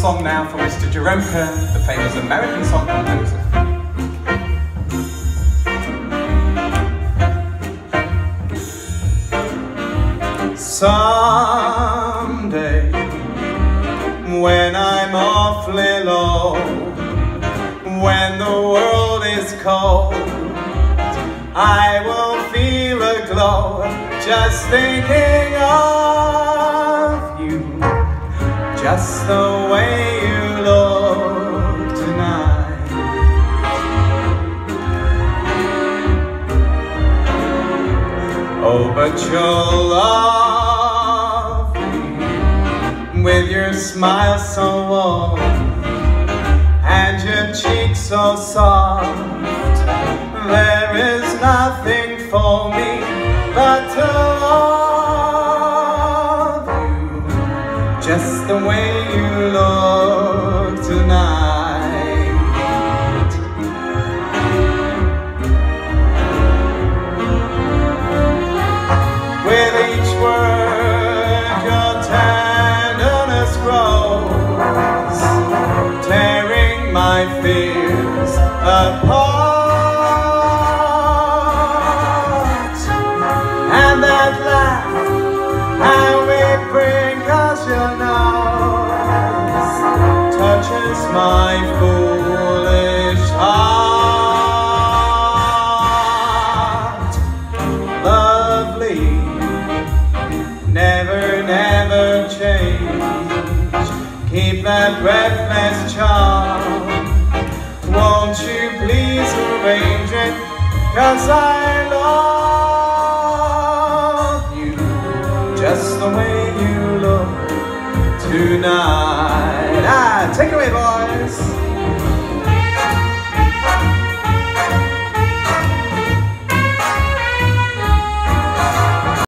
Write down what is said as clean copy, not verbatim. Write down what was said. song now for Mr. Jerome Kern, the famous American song composer. Someday, when I'm awfully low, when the world is cold, I will feel a glow just thinking of you. Just the way you look tonight. Oh, but you'll love me with your smile so warm and your cheeks so soft. There is nothing for me but to love you, just the way you look tonight. With each word your tenderness grows, tearing my fears apart. My foolish heart, lovely, never, never change. Keep that breathless charm. Won't you please arrange it? 'Cause I